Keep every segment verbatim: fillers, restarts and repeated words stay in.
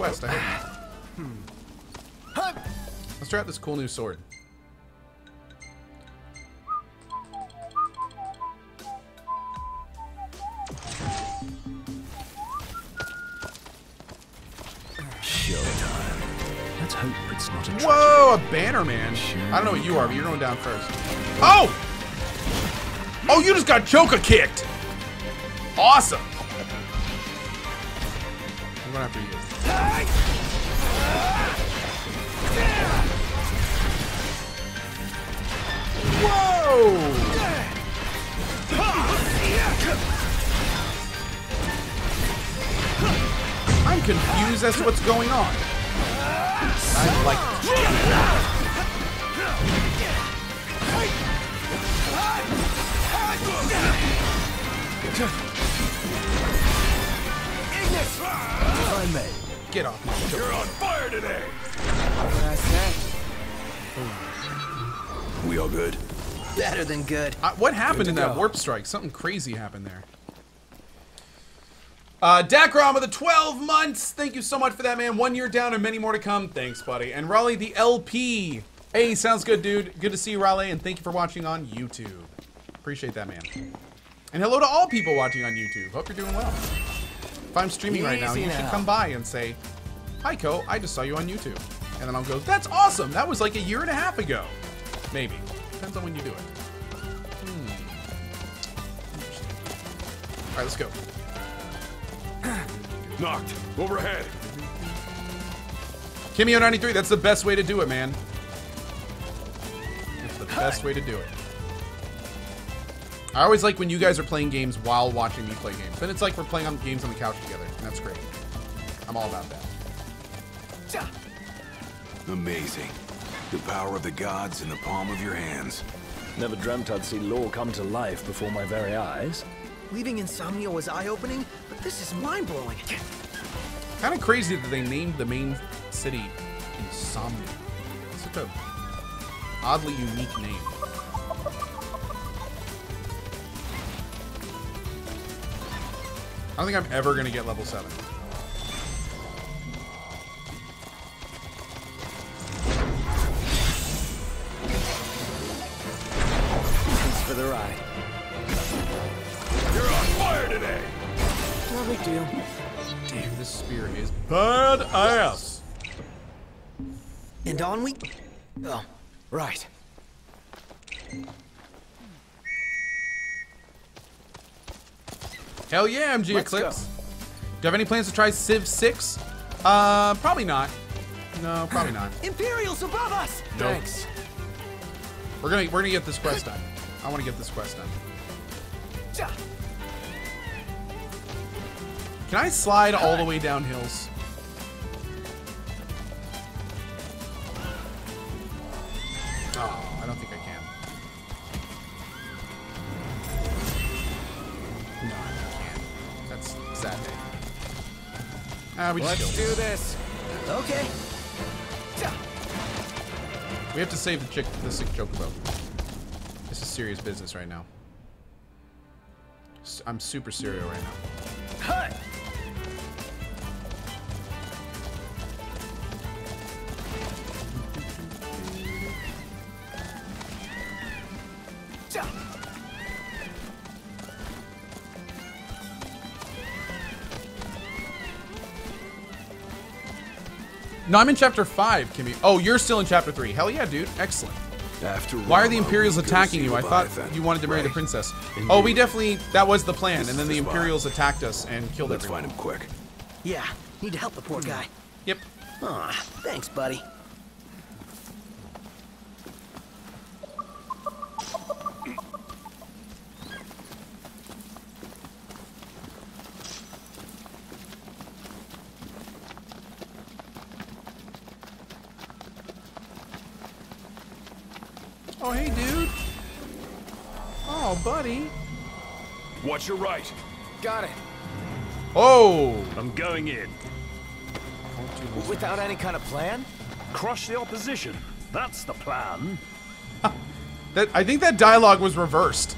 quest. I hope. Let's try out this cool new sword. Showtime. Let's hope it's not a tragedy. Whoa, a banner, man. I don't know what you are, but you're going down first. Oh! Oh, you just got Chocobo kicked. Awesome. I'm going after you. Whoa! I'm confused as to what's going on. I like this. Get off my shoulder. You're on fire today. What did I say? We all good? Better than good. Uh, what happened in that warp strike? Something crazy happened there. Uh, Dakrom with the twelve months. Thank you so much for that, man. One year down and many more to come. Thanks, buddy. And Raleigh the L P. Hey, sounds good, dude. Good to see you, Raleigh. And thank you for watching on YouTube. Appreciate that, man. And hello to all people watching on YouTube. Hope you're doing well. If I'm streaming right now, you should come by and say, "Hi, Co, I just saw you on YouTube." And then I'll go, "That's awesome. That was like a year and a half ago." Maybe. Depends on when you do it. Hmm. All right, let's go. Knocked. Overhead. Kimio ninety-three, that's the best way to do it, man. It's the best way to do it. I always like when you guys are playing games while watching me play games. Then it's like we're playing on games on the couch together, and that's great. I'm all about that. Amazing. The power of the gods in the palm of your hands. Never dreamt I'd see lore come to life before my very eyes. Leaving Insomnia was eye-opening, but this is mind-blowing. Kind of crazy that they named the main city Insomnia. Such an oddly unique name. I don't think I'm ever gonna get level seven. Thanks for the ride. You're on fire today. No big deal. Damn, this spear is badass. And on we. Oh, right. Hell yeah, M G Let's Eclipse. Go. Do you have any plans to try Civ six? Uh, probably not. No, probably not. Imperials above us! Nope. Thanks. We're gonna we're gonna get this quest done. I wanna get this quest done. Can I slide all the way down hills? Oh, I don't think I can. Saturday. Ah, we Let's just do this. Okay. We have to save the chick, the sick Chocobo. This is serious business right now. I'm super serious right now. Hi. No, I'm in chapter five, Kimmy. Oh, you're still in chapter three. Hell yeah, dude. Excellent. After Why are the Imperials attacking you? I thought you wanted to marry right. the princess. Indeed. Oh, we definitely... That was the plan. This and then the Imperials spot. attacked us and killed Let's everyone. Let's find him quick. Yeah. Need to help the poor guy. Yep. Aw, thanks, buddy. Oh, hey, dude. Oh, buddy. Watch your right. Got it. Oh. I'm going in. Without any kind of plan? Crush the opposition. That's the plan. that I think that dialogue was reversed.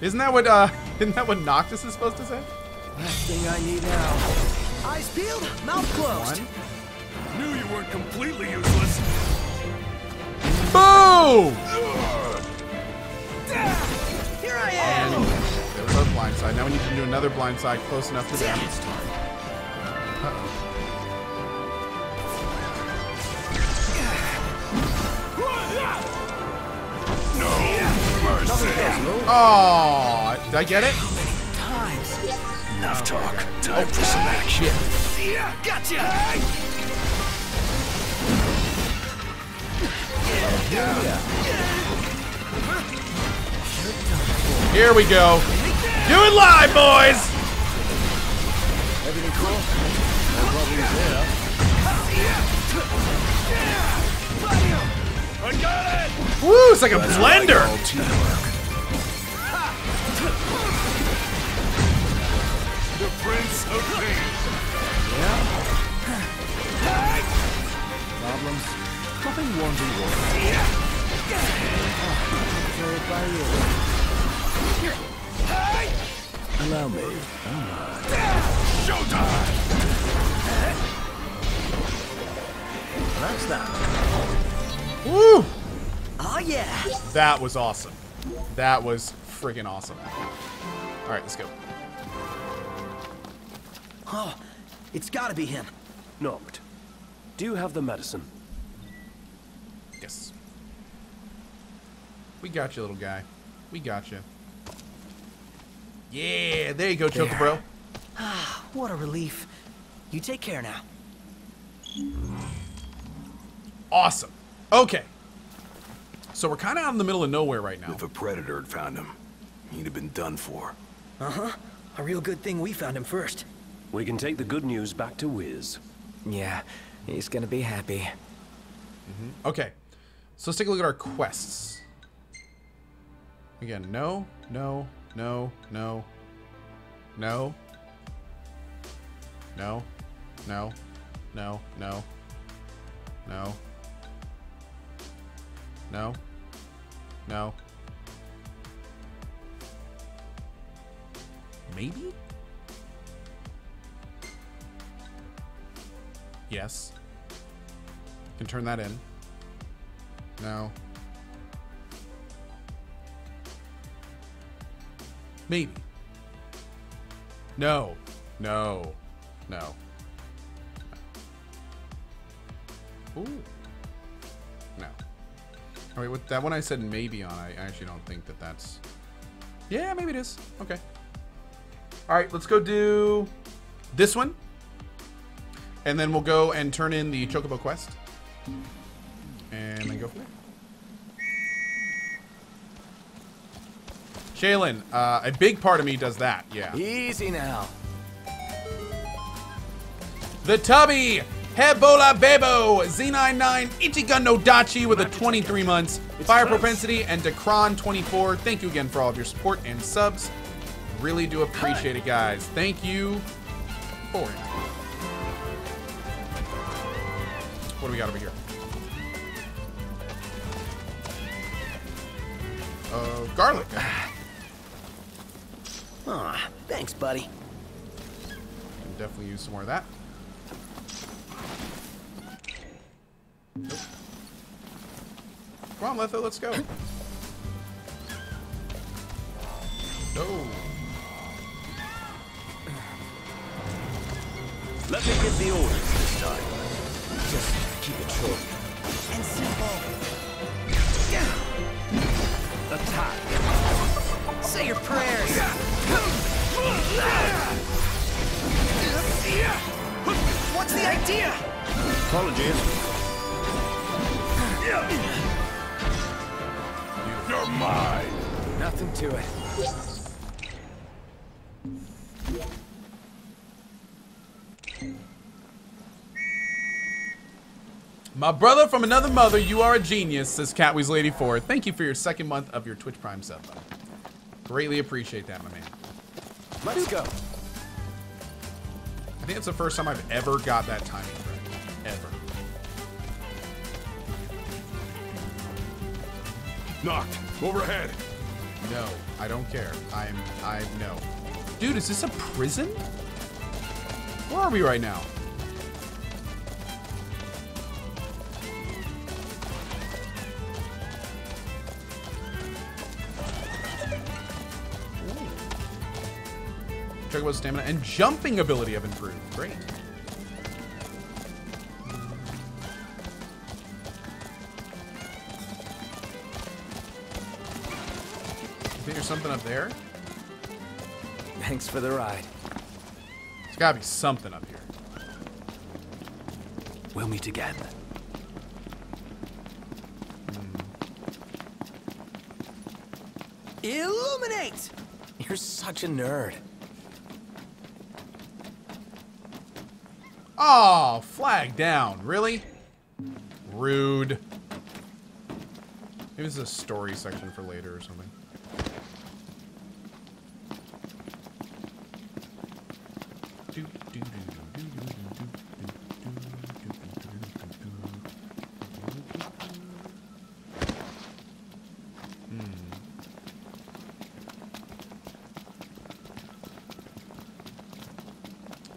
Isn't that what, uh, isn't that what Noctis is supposed to say? Last thing I need now Eyes peeled, mouth closed. One. Knew you weren't completely useless. Boom! Here I am. Oh, they were both blindside. Now we need to do another blindside close enough to them. Uh-oh. Oh, did I get it? How many times? Enough talk. Time for some action. Yeah, gotcha. Here we go. Do it live, boys. Everything cool? No problems there. I got it. Woo! It's like a blender. The Prince of Thieves. Yeah. Problems. Nothing won't be worth it. Yeah. Allow me. Oh. Showtime. That's that. Woo! Oh yeah. That was awesome. That was friggin' awesome. All right, let's go. Oh, it's gotta be him. Noct, do you have the medicine? Yes. We got you, little guy. We got you. Yeah, there you go, Chocobo. Ah, what a relief. You take care now. Awesome. Okay. So we're kind of out in the middle of nowhere right now. If a predator had found him, he'd have been done for. Uh-huh. A real good thing we found him first. We can take the good news back to Wiz. Yeah, he's gonna be happy. Mm-hmm. Okay, so let's take a look at our quests. Again, no, no, no, no, no, no, no, no, no, no, no, no. Maybe? Yes. Can turn that in. No. Maybe. No. No. No. Ooh. No. All right, with that one I said maybe on, I actually don't think that that's... Yeah, maybe it is. Okay. All right, let's go do this one. And then we'll go and turn in the Chocobo quest. And then go from there. Shaylin, uh, a big part of me does that, yeah. Easy now. The Tubby! Hebola Bebo! Z ninety-nine Ichigan no Dachi with a twenty-three months. Fire propensity and Decron twenty-four. Thank you again for all of your support and subs. Really do appreciate it, guys. Thank you for it. What do we got over here? Uh, garlic. Aw, oh, thanks, buddy. Can definitely use some more of that. Nope. Come on, Letho, let's go. No. Let me get the orders this time. Just keep it short and simple. Yeah. Attack. Say your prayers. What's the idea? Apologies. You're mine. Nothing to it. My brother from another mother, you are a genius, says Catweez Lady four. Thank you for your second month of your Twitch Prime sub. Greatly appreciate that, my man. Let's go. I think it's the first time I've ever got that timing right. Ever. Knocked. Overhead. No, I don't care. I'm, I, no. Dude, is this a prison? Where are we right now? Chocobo's stamina and jumping ability have improved. Great. You think there's something up there? Thanks for the ride. There's gotta be something up here. We'll meet again. Mm. Illuminate! You're such a nerd. Oh, flag down. Really? Rude. Maybe this is a story section for later or something.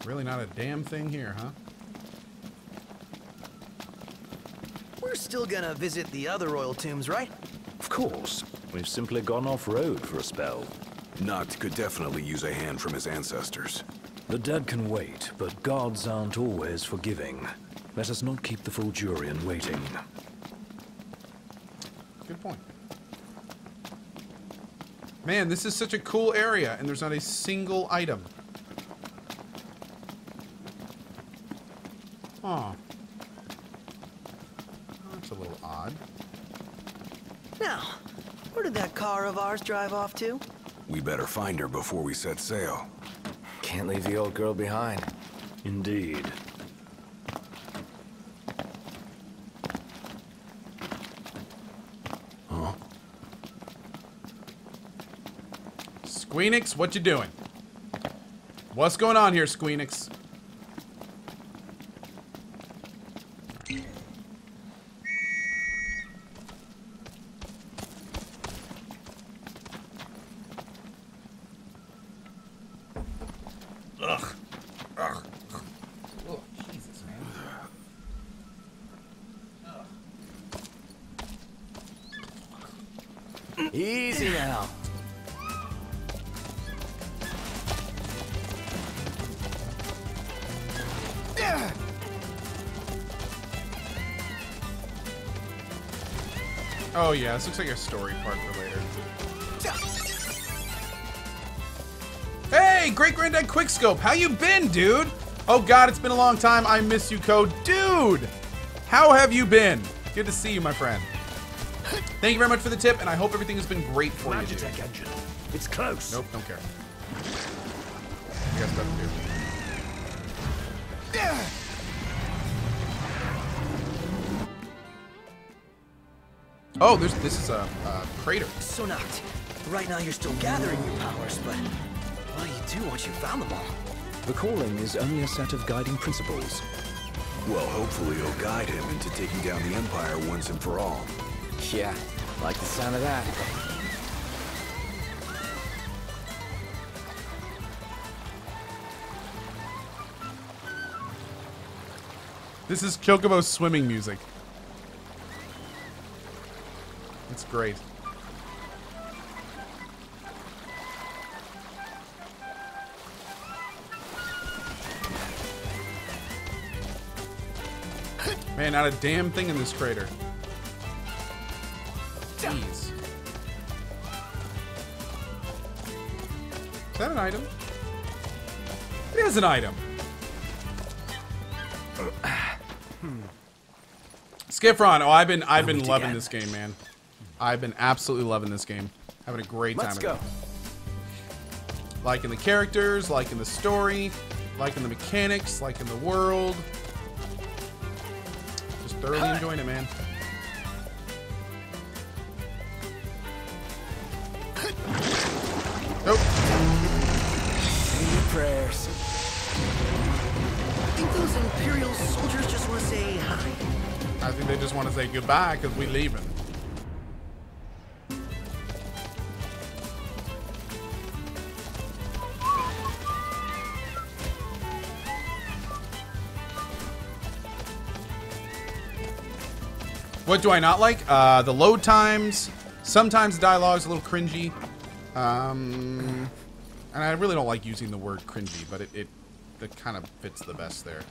Really not a damn thing here, huh? We're still gonna visit the other royal tombs, right? Of course. We've simply gone off-road for a spell. Noct could definitely use a hand from his ancestors. The dead can wait, but gods aren't always forgiving. Let us not keep the Fulgurian waiting. Good point. Man, this is such a cool area, and there's not a single item. Aw. That's a little odd. Now, where did that car of ours drive off to? We better find her before we set sail. Can't leave the old girl behind. Indeed. Huh? Squeenix, what you doing? What's going on here, Squeenix? Easy now. Oh yeah, this looks like a story part for later. Hey, Great Granddad Quickscope, how you been, dude? Oh god, it's been a long time. I miss you, Code. Dude! How have you been? Good to see you, my friend. Thank you very much for the tip, and I hope everything has been great for Magitek you. Magitek engine. It's close. Nope, don't care. You got stuff to do. Yeah. Oh, there's this is a, a crater. So Noct, right now you're still gathering your powers, but what do you do once you found them all? The calling is only a set of guiding principles. Well, hopefully you'll guide him into taking down the Empire once and for all. Yeah, like the sound of that. This is Chocobo's swimming music. It's great. Man, not a damn thing in this crater. Jeez. Is that an item? It is an item. Hmm. Skifron, oh, I've been, I've been loving this game, man. I've been absolutely loving this game. Having a great time. Let's go. Liking the characters, liking the story, liking the mechanics, liking the world. Just thoroughly enjoying it, man. Nope. Say your prayers. I think those Imperial soldiers just want to say hi. I think they just want to say goodbye because we're leaving. What do I not like? Uh, the load times. Sometimes the dialogue's a little cringy. Um, and I really don't like using the word cringy, but it, it, it kind of fits the best there.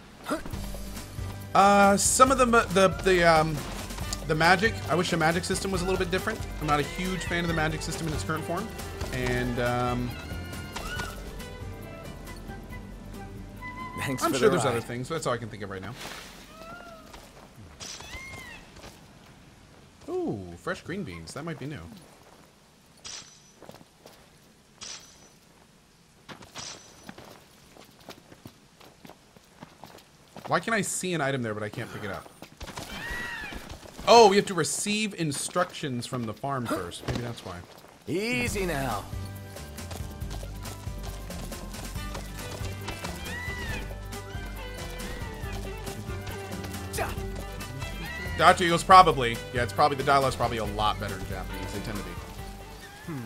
Uh, some of the, the, the, um, the magic. I wish the magic system was a little bit different. I'm not a huge fan of the magic system in its current form. And, um... Thanks I'm for sure the there's ride. Other things, but that's all I can think of right now. Ooh, fresh green beans. That might be new. Why can I see an item there, but I can't pick it up? Oh, we have to receive instructions from the farm first. Maybe that's why. Easy now. Dachi goes probably. Yeah, it's probably the dialogue's probably a lot better in Japanese. They tend to be.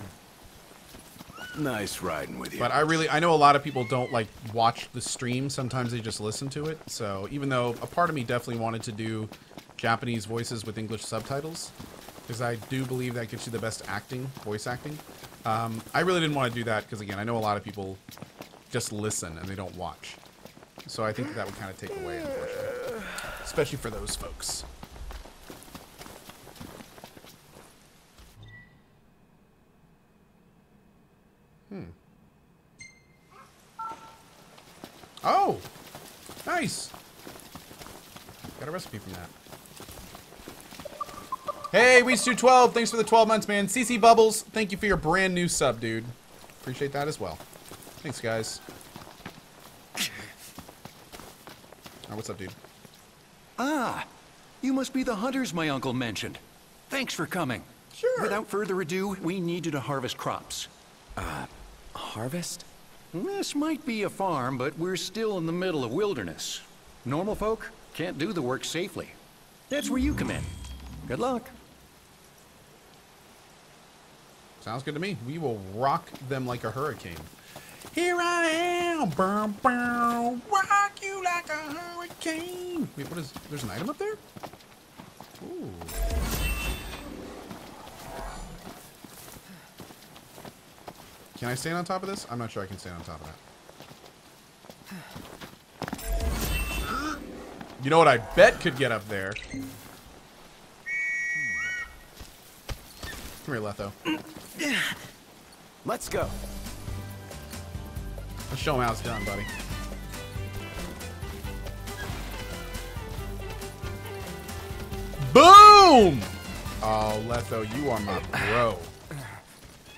Hmm. Nice riding with you. But I really, I know a lot of people don't like watch the stream. Sometimes they just listen to it. So even though a part of me definitely wanted to do Japanese voices with English subtitles, because I do believe that gives you the best acting, voice acting. Um, I really didn't want to do that because again, I know a lot of people just listen and they don't watch. So I think that, that would kind of take away, unfortunately, especially for those folks. Hmm. Oh, nice. Got a recipe from that. Hey, Wiz two twelve, thanks for the twelve months, man. C C Bubbles, thank you for your brand new sub, dude. Appreciate that as well. Thanks, guys. Oh, what's up, dude? Ah, you must be the hunters my uncle mentioned. Thanks for coming. Sure. Without further ado, we need you to harvest crops. Uh, harvest? This might be a farm, but we're still in the middle of wilderness. Normal folk can't do the work safely. That's where you come in. Good luck. Sounds good to me. We will rock them like a hurricane. Here I am, bow, bow, rock you like a hurricane. Wait, what is, there's an item up there? Ooh. Can I stand on top of this? I'm not sure I can stand on top of that. You know what I bet could get up there? Come here, Letho. Let's go. Let's show him how it's done, buddy. Boom! Oh, Letho, you are my bro.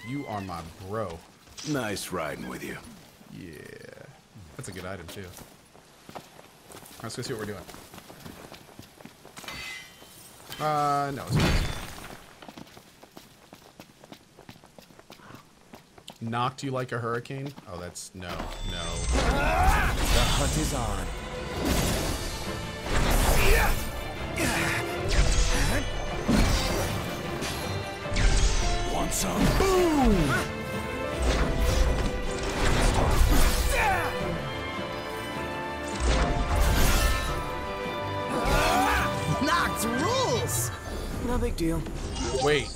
You are my bro. Nice riding with you. Yeah. That's a good item, too. Let's go see what we're doing. Uh, no. It's not. Knocked you like a hurricane? Oh, that's... no. No. Ah! The hunt is on. Want some? Boom! Ah! Knocked rules! No big deal. Wait.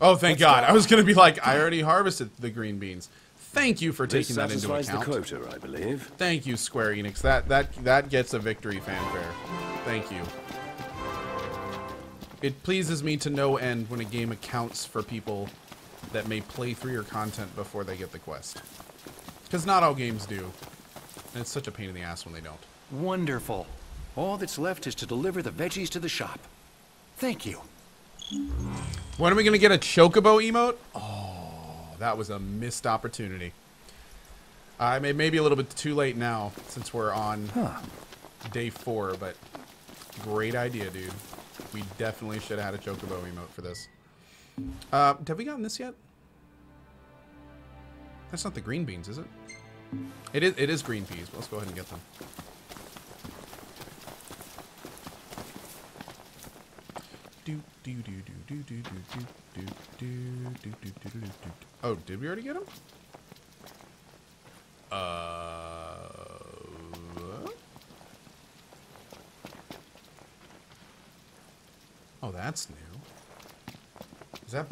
Oh, thank God. I was going to be like, I already harvested the green beans. Thank you for taking that into account. The quota, I believe. Thank you, Square Enix. That that that gets a victory fanfare. Thank you. It pleases me to no end when a game accounts for people that may play through your content before they get the quest. Because not all games do. And it's such a pain in the ass when they don't. Wonderful. All that's left is to deliver the veggies to the shop. Thank you. When are we gonna get a Chocobo emote? Oh, that was a missed opportunity. I may maybe a little bit too late now since we're on huh. day four, but great idea, dude. We definitely should have had a Chocobo emote for this. Uh, have we gotten this yet? That's not the green beans, is it? It is. It is green peas. But let's go ahead and get them. Oh, did we already get him? Uh, Oh, that's new. Is that